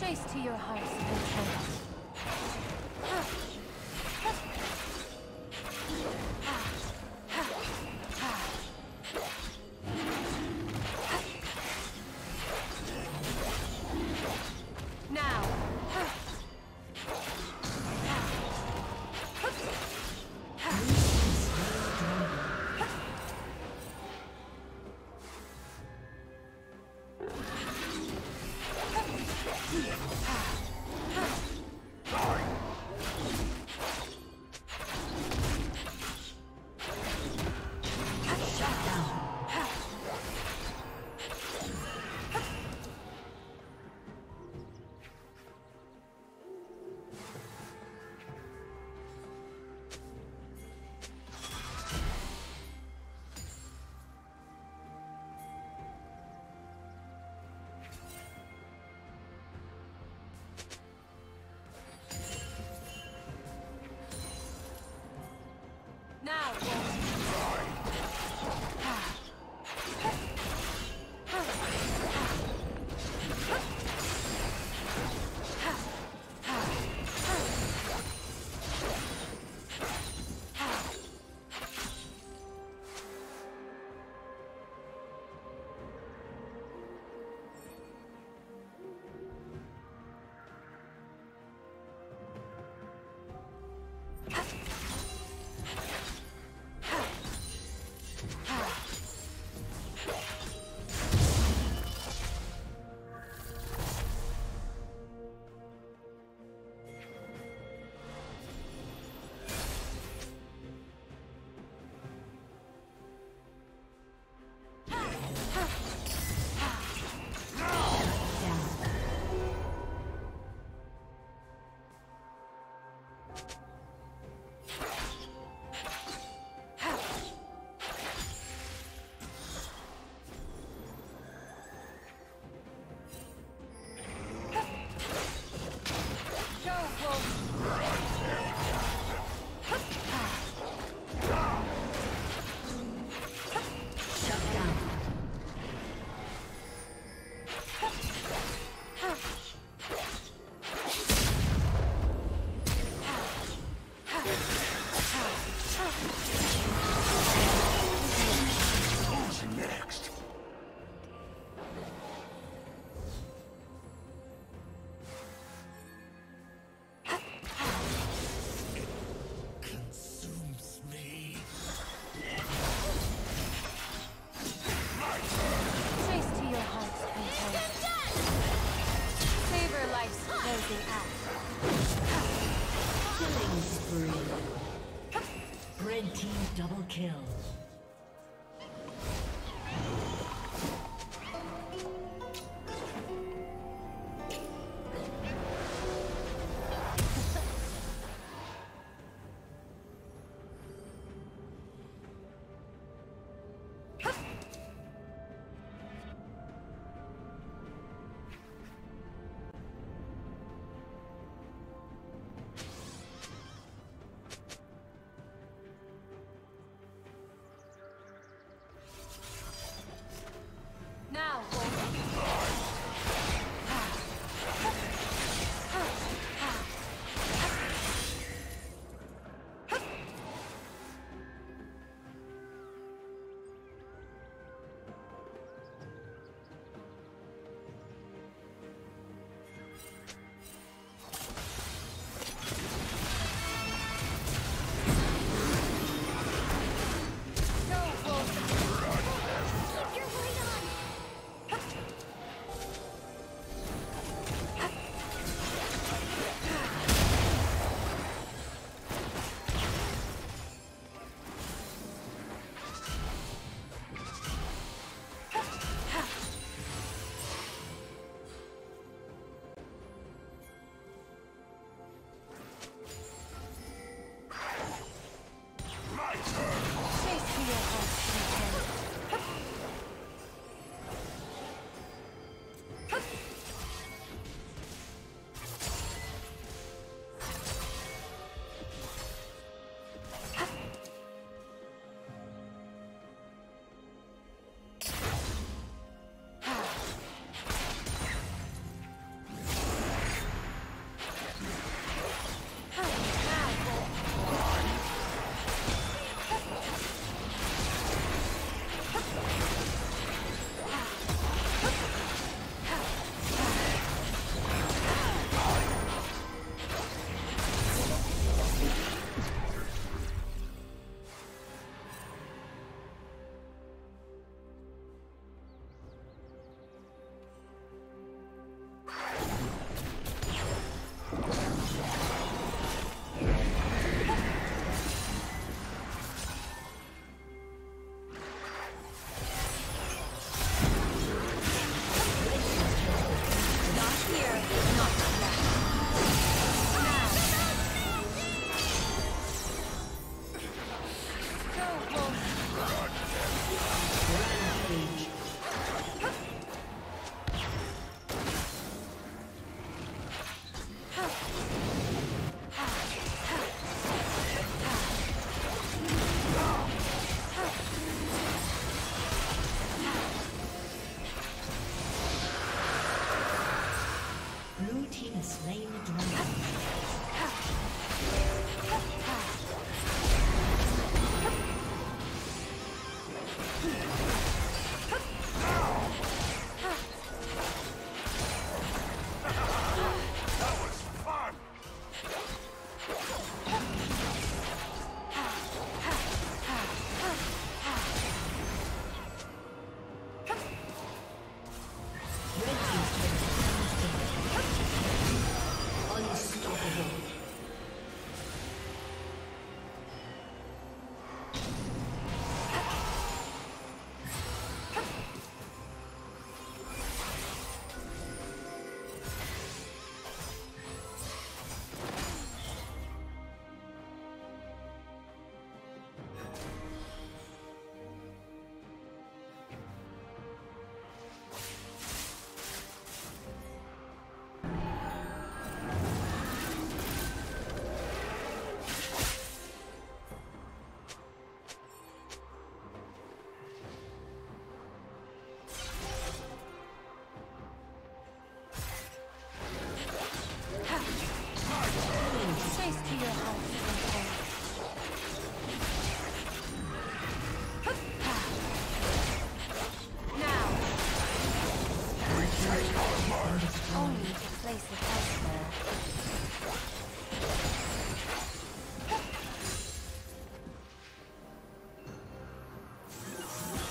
Chase to your house and trust. Double kill.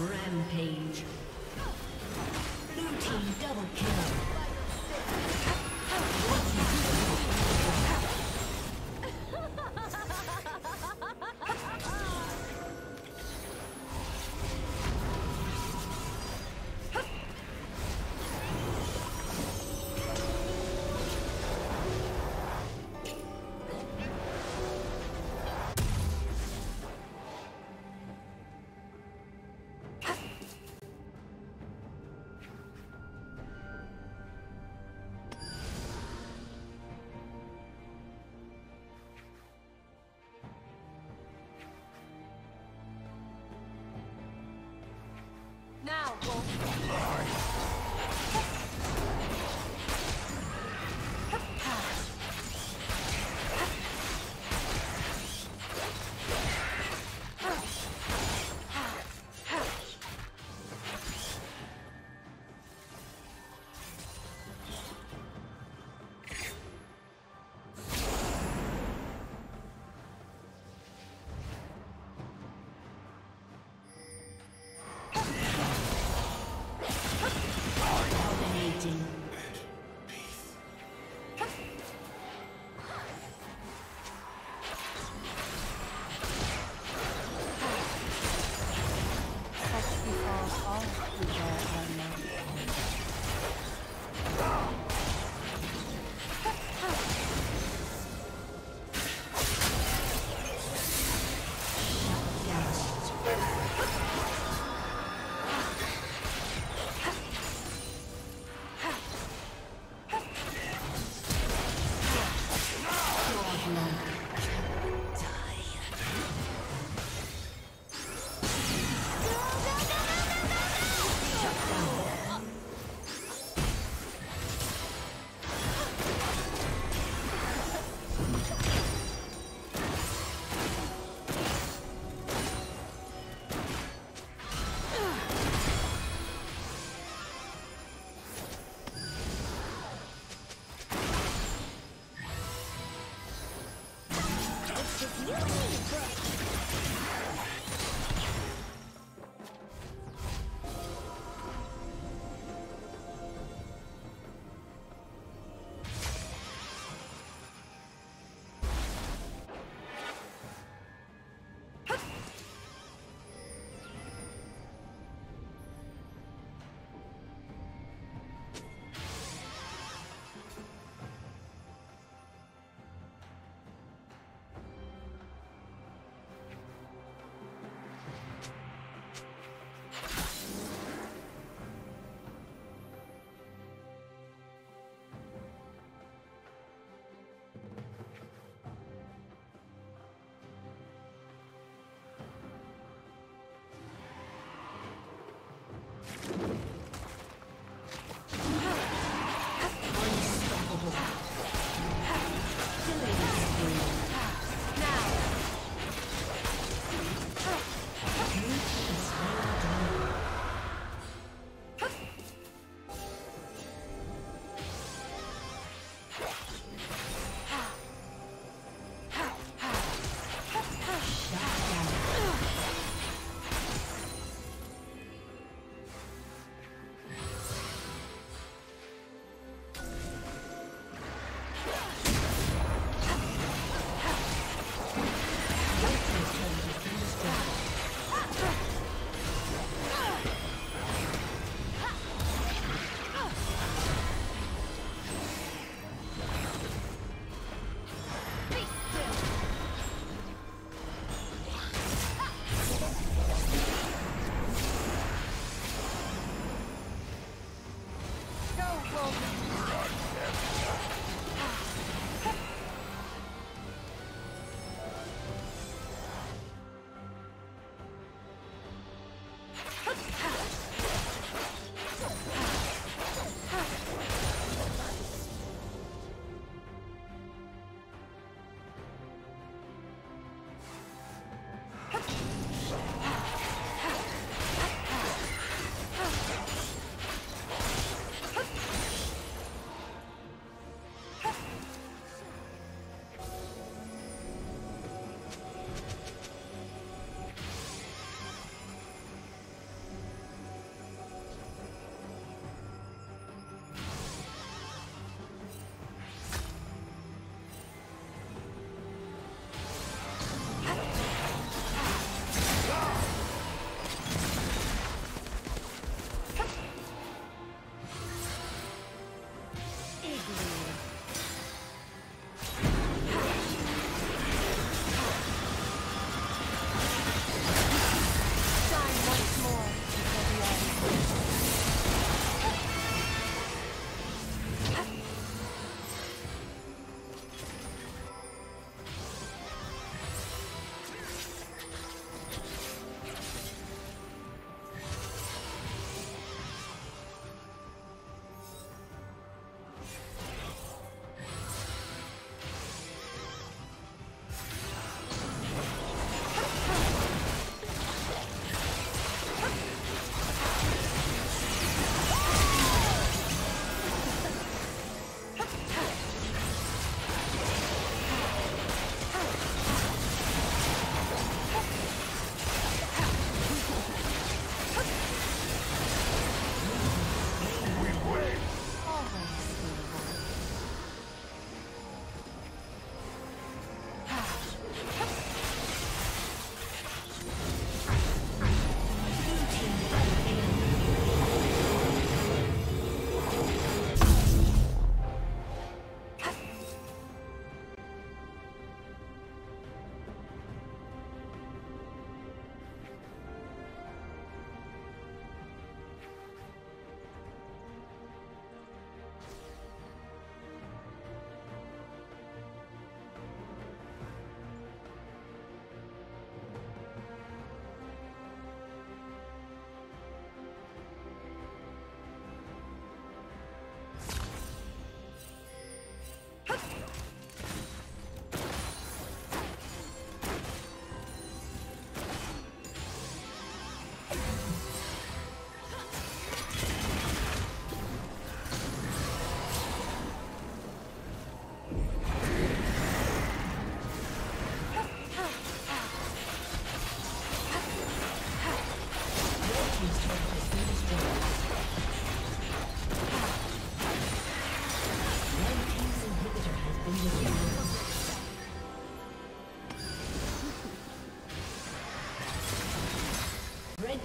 Rampage. Blue team double kill.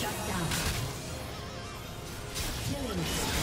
Shut down. Killing.